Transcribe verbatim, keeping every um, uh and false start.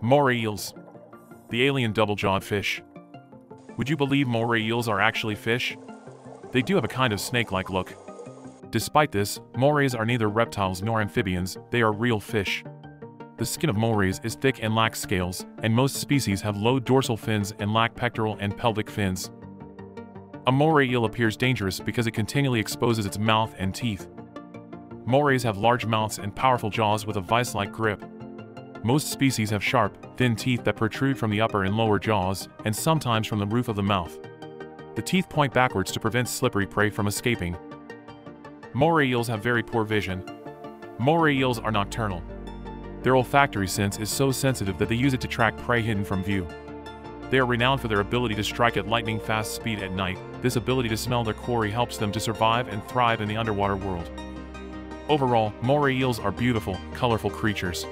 Moray eels, the alien double-jawed fish. Would you believe moray eels are actually fish? They do have a kind of snake-like look. Despite this, morays are neither reptiles nor amphibians, they are real fish. The skin of morays is thick and lacks scales, and most species have low dorsal fins and lack pectoral and pelvic fins. A moray eel appears dangerous because it continually exposes its mouth and teeth. Morays have large mouths and powerful jaws with a vice-like grip. Most species have sharp, thin teeth that protrude from the upper and lower jaws, and sometimes from the roof of the mouth. The teeth point backwards to prevent slippery prey from escaping. Moray eels have very poor vision. Moray eels are nocturnal. Their olfactory sense is so sensitive that they use it to track prey hidden from view. They are renowned for their ability to strike at lightning-fast speed at night. This ability to smell their quarry helps them to survive and thrive in the underwater world. Overall, moray eels are beautiful, colorful creatures.